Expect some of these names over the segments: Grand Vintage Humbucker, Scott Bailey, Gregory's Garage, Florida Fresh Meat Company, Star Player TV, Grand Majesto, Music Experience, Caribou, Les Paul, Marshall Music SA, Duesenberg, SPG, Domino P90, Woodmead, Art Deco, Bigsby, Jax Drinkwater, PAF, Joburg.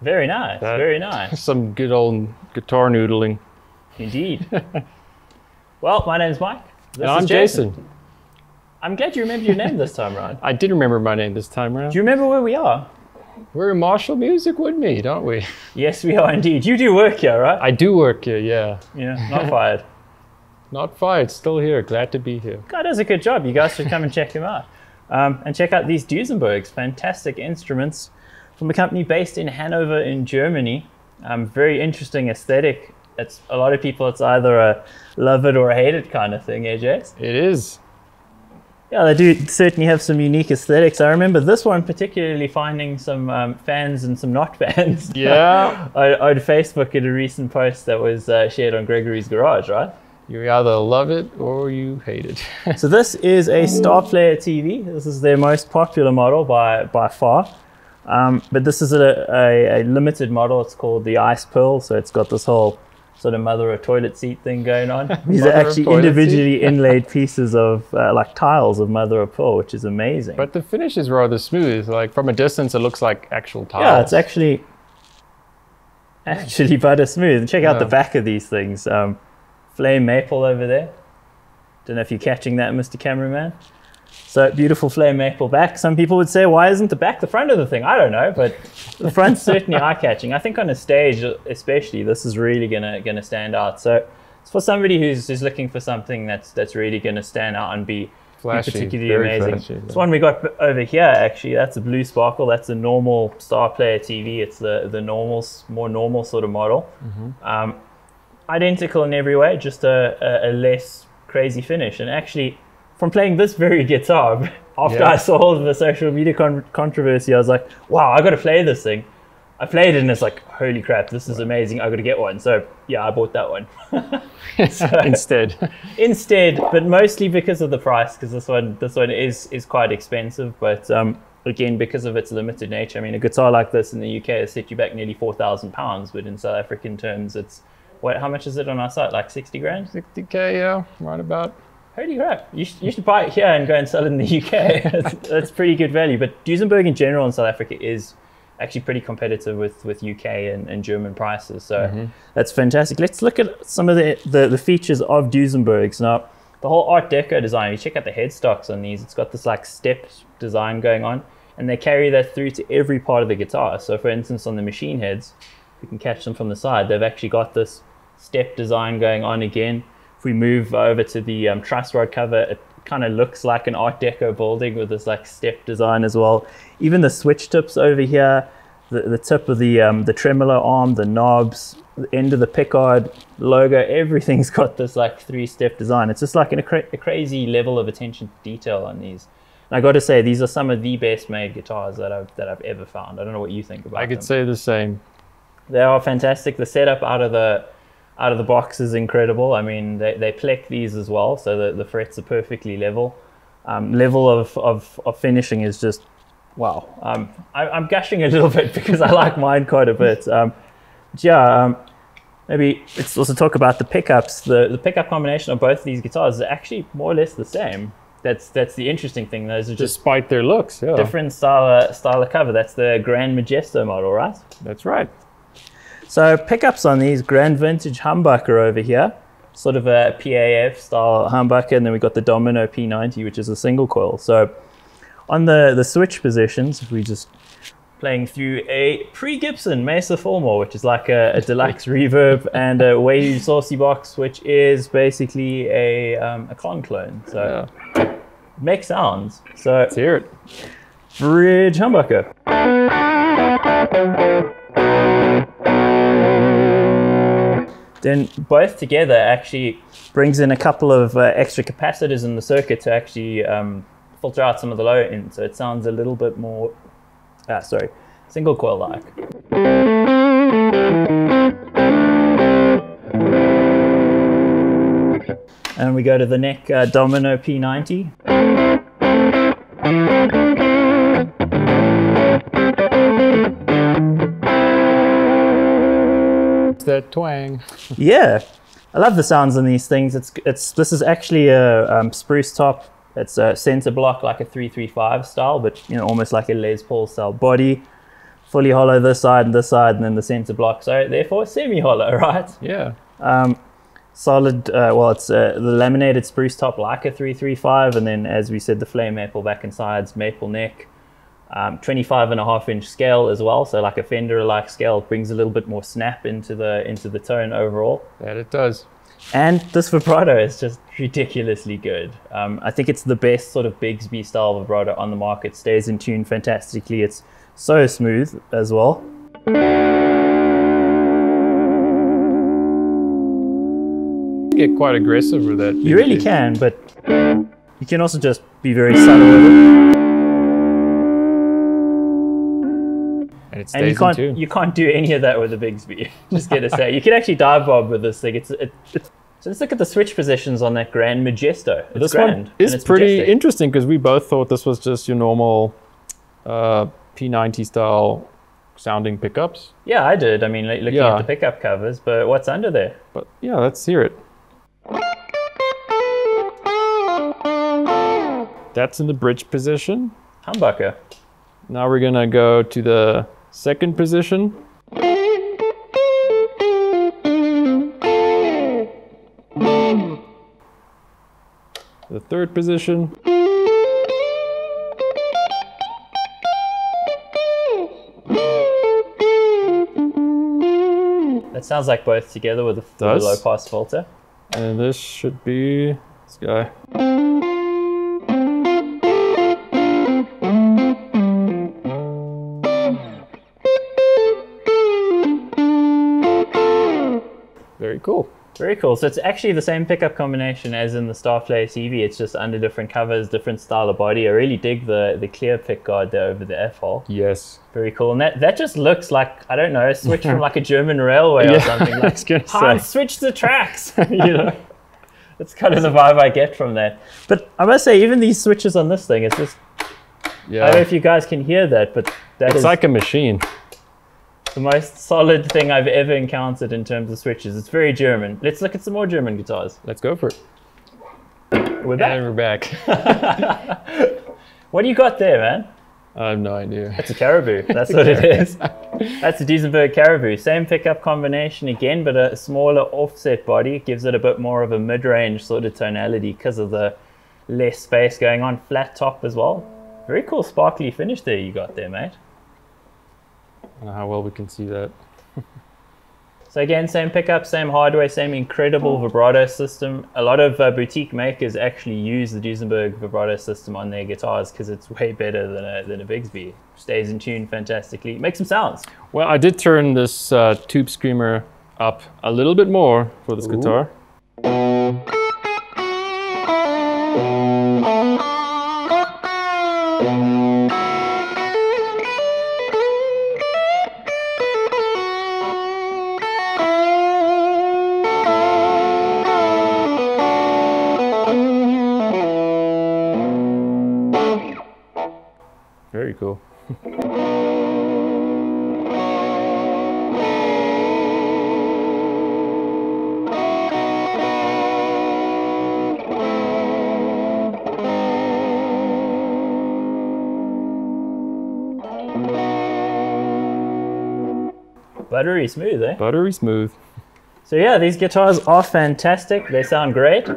Very nice, very nice. Some good old guitar noodling. Indeed. Well, my name's Mike. This and I'm Jason. I'm glad you remembered your name this time, Ryan. I did remember my name this time, Ryan. Do you remember where we are? We're in Marshall Music Woodmead, aren't we? Yes, we are indeed. You do work here, right? I do work here, yeah. Yeah, not fired. Not fired, still here, glad to be here. God does a good job. You guys should come and check him out. And check out these Duesenbergs, fantastic instruments. From a company based in Hanover in Germany. Very interesting aesthetic. It's a lot of people, it's either a love it or hate it kind of thing, AJ. It is. Yeah, they do certainly have some unique aesthetics. I remember this one particularly finding some fans and some not fans. Yeah. On Facebook in a recent post that was shared on Gregory's Garage, right? You either love it or you hate it. So this is a Star Player TV. This is their most popular model by far. But this is a limited model. It's called the Ice Pearl, so it's got this whole sort of mother of toilet seat thing going on. These are actually individually inlaid pieces of like tiles of mother of pearl, which is amazing. But the finish is rather smooth. Like from a distance, it looks like actual tiles. Yeah, it's actually butter smooth. Check out the back of these things. Flame maple over there. Don't know if you're catching that, Mr. Cameraman. So beautiful flame maple back. Some people would say, why isn't the back the front of the thing? I don't know, but the front's certainly eye-catching. I think on a stage, especially, this is really gonna stand out. So it's for somebody who's just looking for something that's really gonna stand out and be flashy, particularly amazing. Flashy, yeah. This one we got over here, actually, that's a blue sparkle. That's a normal Star Player TV. It's the more normal sort of model. Mm-hmm. Identical in every way, just a less crazy finish. And actually, from playing this very guitar, after I saw all of the social media controversy, I was like, wow, I got to play this thing. I played it and it's like, holy crap, this is amazing. I got to get one. So yeah, I bought that one. So, instead, but mostly because of the price, because this one is quite expensive. But again, because of its limited nature, I mean, a guitar like this in the UK has set you back nearly £4,000, but in South African terms, it's, what, how much is it on our site? Like 60 grand? 60K, yeah, right about. Holy crap, you should buy it here and go and sell it in the UK. That's pretty good value. But Duesenberg in general in South Africa is actually pretty competitive with UK and German prices. So that's fantastic. Let's look at some of the features of Duesenbergs. Now, the whole Art Deco design, you check out the headstocks on these, it's got this like step design going on, and they carry that through to every part of the guitar. So for instance, on the machine heads, you can catch them from the side. They've actually got this step design going on again. If we move over to the truss rod cover, it kind of looks like an Art Deco building with this like step design as well. Even the switch tips over here, the tip of the tremolo arm, the knobs, the end of the pickguard, logo, everything's got this like three-step design. It's just like a crazy level of attention to detail on these. And I got to say, these are some of the best made guitars that I've ever found. I don't know what you think about them. I could say the same. They are fantastic. The setup out of the box is incredible. I mean, they plec these as well, so the frets are perfectly level. Level of finishing is just, wow. I'm gushing a little bit because I like mine quite a bit. Maybe let's also talk about the pickups. The pickup combination of both of these guitars is actually more or less the same. That's the interesting thing. Those are just despite their looks, yeah. Different style of cover. That's the Grand Majesto model, right? That's right. So pickups on these, Grand Vintage Humbucker over here, sort of a PAF style humbucker, and then we've got the Domino P90, which is a single coil. So on the switch positions, if we just playing through a pre-Gibson Mesa Fullmore, which is like a deluxe reverb, and a Wahoo Saucy Box, which is basically a clone. So make sounds. So let's hear it. Bridge humbucker. Then both together actually brings in a couple of extra capacitors in the circuit to actually filter out some of the low end. So it sounds a little bit more, single coil like. And we go to the neck, Domino P90. It's that twang. Yeah, I love the sounds on these things. This is actually a spruce top. It's a center block, like a 335 style, but you know, almost like a Les Paul style body. Fully hollow this side, and then the center block. So therefore, semi-hollow, right? Yeah. Solid. Well, it's the laminated spruce top, like a 335, and then as we said, the flame maple back and sides, maple neck, 25.5-inch scale as well. So like a Fender-like scale, it brings a little bit more snap into the tone overall. That it does. And this vibrato is just ridiculously good. I think it's the best sort of Bigsby style vibrato on the market. Stays in tune fantastically. It's so smooth as well. You get quite aggressive with that. You really can, but you can also just be very subtle with it. And you can't do any of that with a Bigsby. Just gonna say, you can actually dive bob with this thing. So let's look at the switch positions on that Grand Majesto. This one is pretty interesting because we both thought this was just your normal P90 style sounding pickups. Yeah, I did. I mean, looking at the pickup covers, but what's under there? But yeah, let's hear it. That's in the bridge position. Humbucker. Now we're gonna go to the second position. The third position. That sounds like both together with a low pass filter. And this should be this guy. Very cool. Very cool. So it's actually the same pickup combination as in the Star Player TV. It's just under different covers, different style of body. I really dig the clear pick guard there over the F-hole. Yes. Very cool. And that just looks like, I don't know, a switch from like a German railway or something. Like, Hans, switch the tracks, you know. That's kind of the vibe I get from that. But I must say, even these switches on this thing, it's just, I don't know if you guys can hear that, but it's like a machine. The most solid thing I've ever encountered in terms of switches. It's very German. Let's look at some more German guitars. Let's go for it. We're back. And we're back. What do you got there, man? I have no idea. It's a Caribou. That's what it is. That's a Duesenberg Caribou. Same pickup combination again, but a smaller offset body. Gives it a bit more of a mid-range sort of tonality because of the less space going on. Flat top as well. Very cool sparkly finish there you got there, mate. I don't know how well we can see that. So again, same pickup, same hardware, same incredible vibrato system. A lot of boutique makers actually use the Duesenberg vibrato system on their guitars because it's way better than a Bigsby. Stays in tune fantastically, makes some sounds. Well, I did turn this tube screamer up a little bit more for this guitar. Very cool. Buttery smooth, eh? Buttery smooth. So yeah, these guitars are fantastic. They sound great.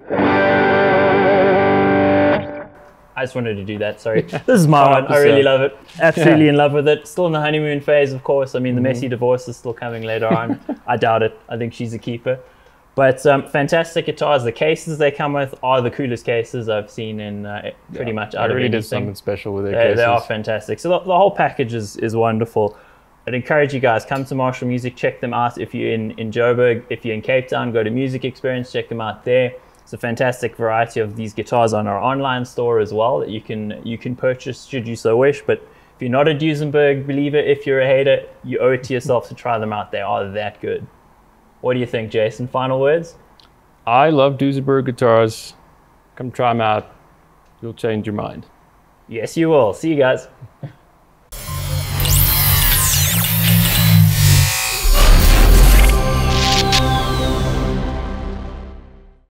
I just wanted to do that, sorry. This is my one, I really love it. Absolutely in love with it. Still in the honeymoon phase, of course. I mean, the messy divorce is still coming later on. I doubt it. I think she's a keeper. But fantastic guitars. The cases they come with are the coolest cases I've seen in pretty much out of anything. They really did something special with their cases. They are fantastic. So the whole package is wonderful. I'd encourage you guys, come to Marshall Music, check them out. If you're in Joburg, if you're in Cape Town, go to Music Experience, check them out there. It's a fantastic variety of these guitars on our online store as well that you can purchase should you so wish. But if you're not a Duesenberg believer, if you're a hater, you owe it to yourself to try them out. They are that good. What do you think, Jason? Final words? I love Duesenberg guitars. Come try them out. You'll change your mind. Yes, you will. See you guys.